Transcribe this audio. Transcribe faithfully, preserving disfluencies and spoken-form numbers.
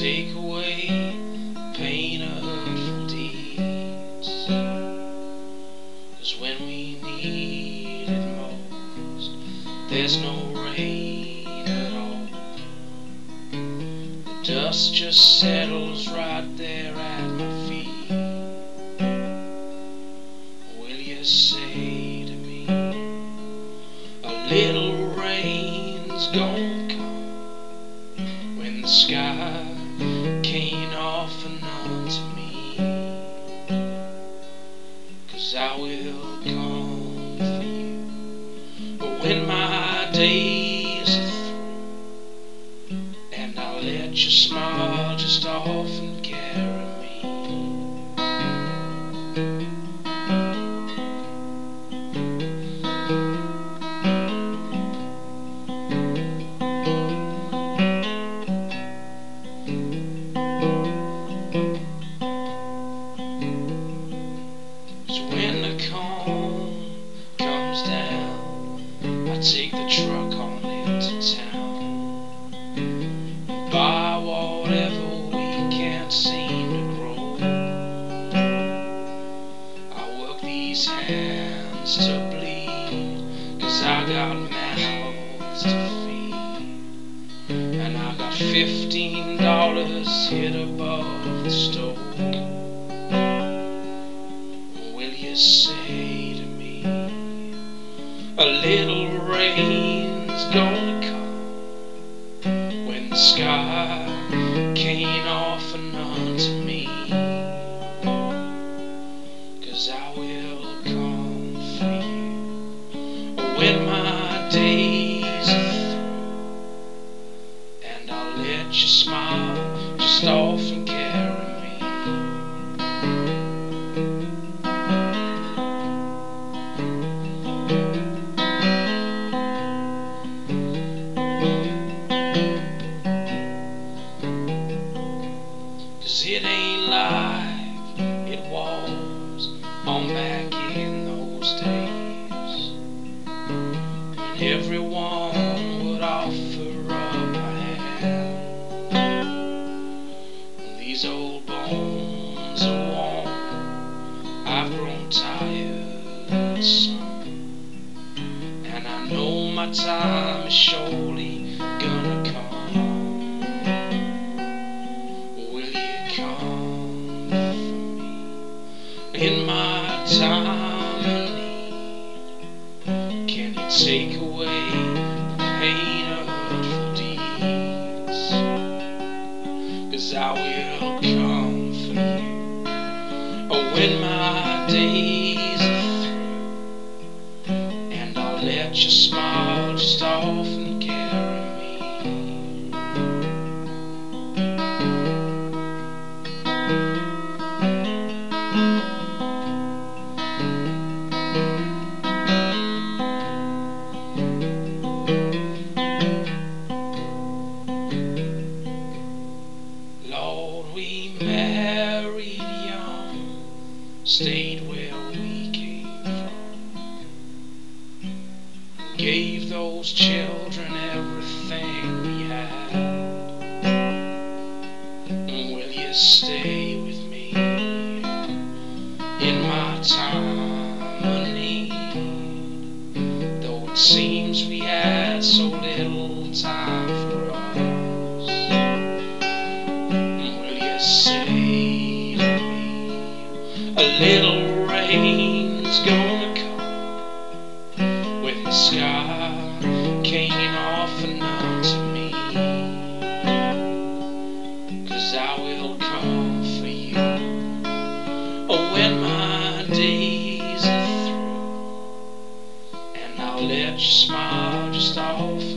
take away pain or hurtful deeds, 'cause when we need it most, there's no rain at all. The dust just settles right there at my feet. Will you say to me, a little rain's gonna come when the sky can't offer none to me? 'Cause I will come for you, but when my days are through, and I'll let your smile just off and carry me. Take the truck on into town, buy whatever we can't seem to grow. I work these hands to bleed, 'cause I got mouths to feed, and I got fifteen dollars hid above the stove. Will you say to me, a little rain's gonna come when the sky can't offer none to me? 'Cause I will come for you when my days are through, and I'll let you smile just off and carry me. It ain't like it was on back in those days, when everyone would offer up a hand. When these old bones are warm, I've grown tired, son, and I know my time is surely gonna come. In my time of need, can you take away pain or hurtful deeds? 'Cause I will come for you, or when my days are through, and I'll let your smile just off and carry me. Stayed where we came from, gave those children everything we had. Will you stay with me in my time of need? Though it seems we had so little time for us, will you stay? A little rain's gonna come when the sky can't offer none to me. 'Cause I will come for you, or when my days are through, and I'll let you smile just off.